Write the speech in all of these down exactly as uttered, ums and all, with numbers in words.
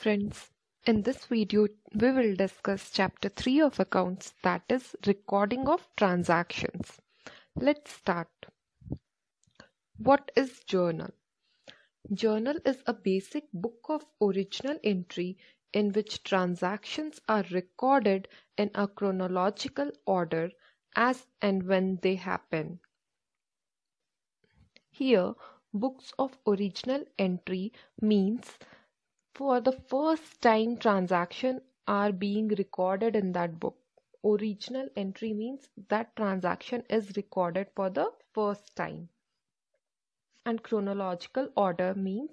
friends, in this video we will discuss chapter three of accounts, that is recording of transactions. Let's start. What is journal? Journal is a basic book of original entry in which transactions are recorded in a chronological order as and when they happen. Here, books of original entry means for the first time transactions are being recorded in that book. Original entry means that transaction is recorded for the first time. And chronological order means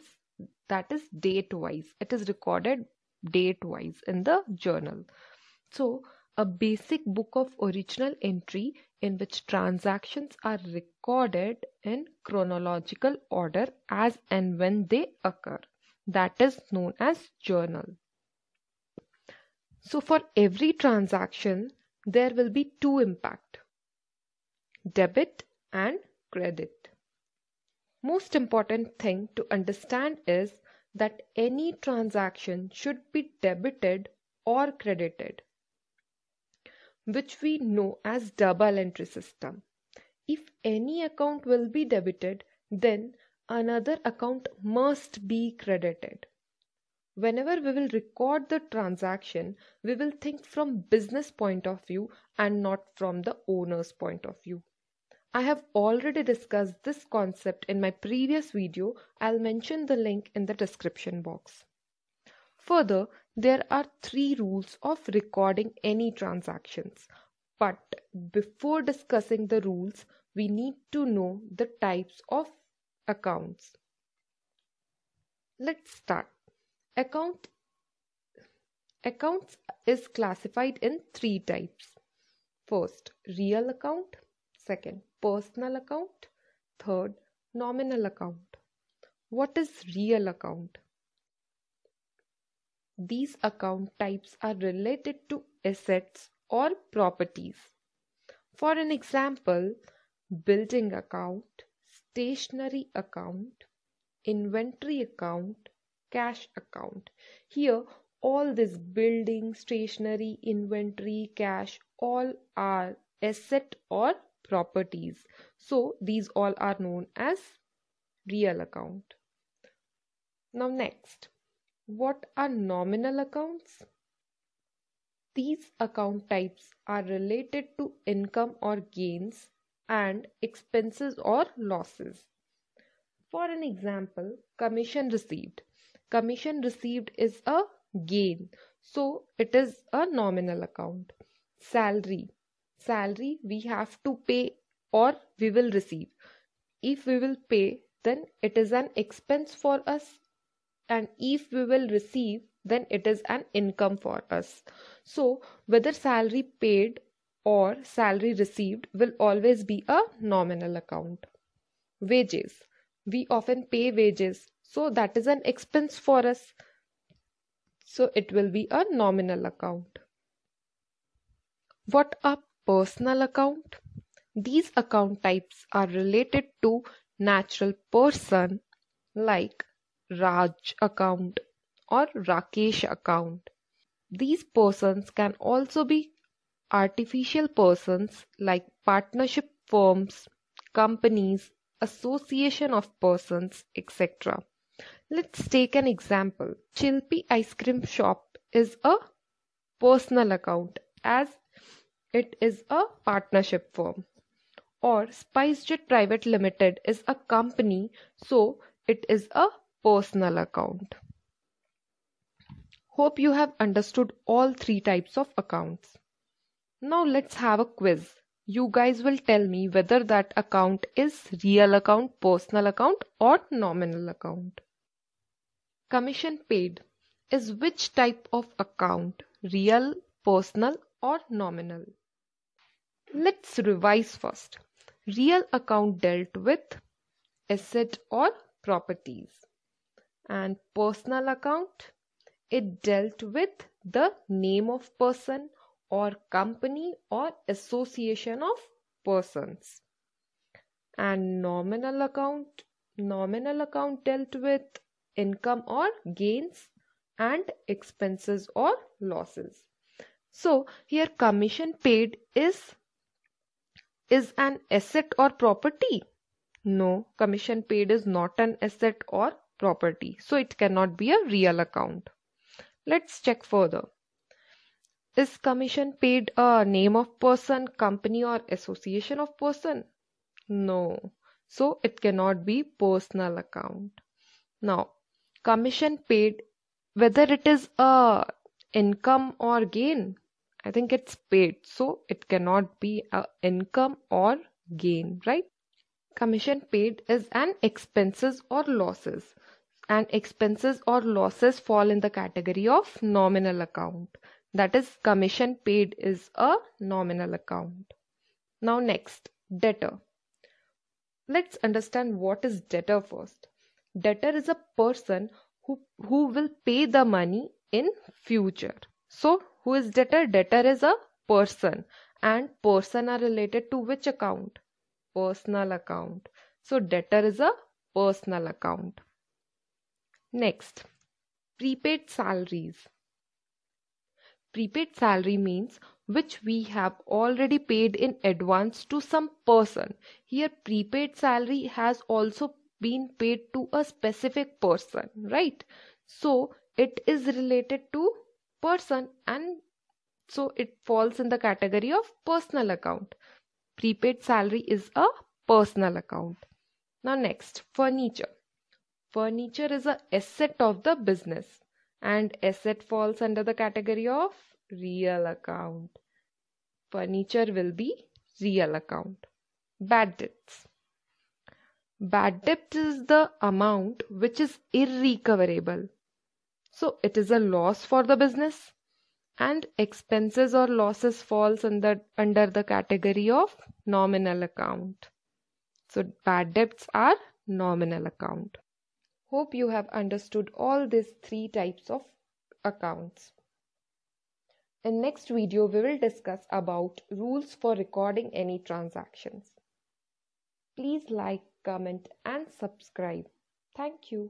that is date wise. It is recorded date wise in the journal. So, a basic book of original entry in which transactions are recorded in chronological order as and when they occur. That is known as journal. So for every transaction, there will be two impacts, debit and credit. Most important thing to understand is that any transaction should be debited or credited, which we know as double entry system. If any account will be debited, then another account must be credited. Whenever we will record the transaction, we will think from business point of view and not from the owner's point of view. I have already discussed this concept in my previous video. I'll mention the link in the description box. Further, there are three rules of recording any transactions. But before discussing the rules, we need to know the types of accounts. Let's start. Account accounts is classified in three types. First, real account. Second, personal account. Third, nominal account. What is real account? These account types are related to assets or properties. For an example, building account, stationary account, inventory account, cash account. Here, all this building, stationary, inventory, cash, all are asset or properties. So, these all are known as real account. Now, next. What are nominal accounts? These account types are related to income or gains and expenses or losses. For an example, commission received. Commission received is a gain, so it is a nominal account. Salary. Salary we have to pay or we will receive. If we will pay, then it is an expense for us. And if we will receive, then it is an income for us. So, whether salary paid or salary received will always be a nominal account. Wages. We often pay wages. So, that is an expense for us. So, it will be a nominal account. What are personal accounts? These account types are related to natural person like Raj account or Rakesh account. These persons can also be artificial persons like partnership firms, companies, association of persons, et cetera. Let's take an example. Chilpi Ice Cream Shop is a personal account as it is a partnership firm. Or SpiceJet Private Limited is a company, so it is a personal account. Hope you have understood all three types of accounts. Now let's have a quiz. You guys will tell me whether that account is real account, personal account or nominal account. Commission paid is which type of account? Real, personal or nominal? Let's revise first. Real account dealt with asset or properties. And personal account, it dealt with the name of person or company or association of persons. And nominal account, nominal account dealt with income or gains and expenses or losses. So here commission paid is is an asset or property? No, commission paid is not an asset or property. So it cannot be a real account. Let's check further. Is commission paid a name of person, company or association of person? No. So it cannot be personal account. Now, commission paid, whether it is a income or gain, I think it's paid. So it cannot be a income or gain, right? Commission paid is an expenses or losses, and expenses or losses fall in the category of nominal account. That is, commission paid is a nominal account. Now next, debtor. Let's understand what is debtor first. Debtor is a person who, who will pay the money in future. So who is debtor? Debtor is a person, and person are related to which account? Personal account. So debtor is a personal account. Next, prepaid salaries. Prepaid salary means which we have already paid in advance to some person. Here prepaid salary has also been paid to a specific person, right? So it is related to person, and so it falls in the category of personal account. Prepaid salary is a personal account. Now next, furniture. Furniture is an asset of the business, and asset falls under the category of real account. Furniture will be real account. Bad debts. Bad debt is the amount which is irrecoverable. So it is a loss for the business, and expenses or losses falls under, under the category of nominal account. So bad debts are nominal account. Hope you have understood all these three types of accounts. In next video, we will discuss about rules for recording any transactions. Please like, comment and subscribe. Thank you.